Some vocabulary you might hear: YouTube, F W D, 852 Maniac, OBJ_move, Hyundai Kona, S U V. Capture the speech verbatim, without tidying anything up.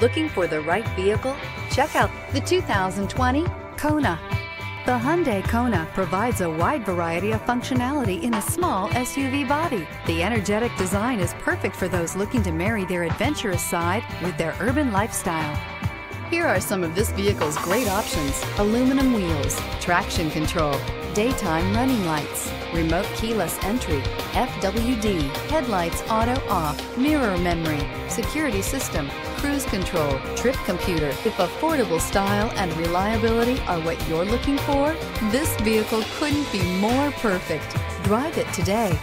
Looking for the right vehicle? Check out the two thousand twenty Kona. The Hyundai Kona provides a wide variety of functionality in a small S U V body. The energetic design is perfect for those looking to marry their adventurous side with their urban lifestyle. Here are some of this vehicle's great options: aluminum wheels, traction control, daytime running lights, remote keyless entry, F W D, headlights auto off, mirror memory, security system, cruise control, trip computer. If affordable style and reliability are what you're looking for, this vehicle couldn't be more perfect. Drive it today.